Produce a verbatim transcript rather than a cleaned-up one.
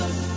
Listen.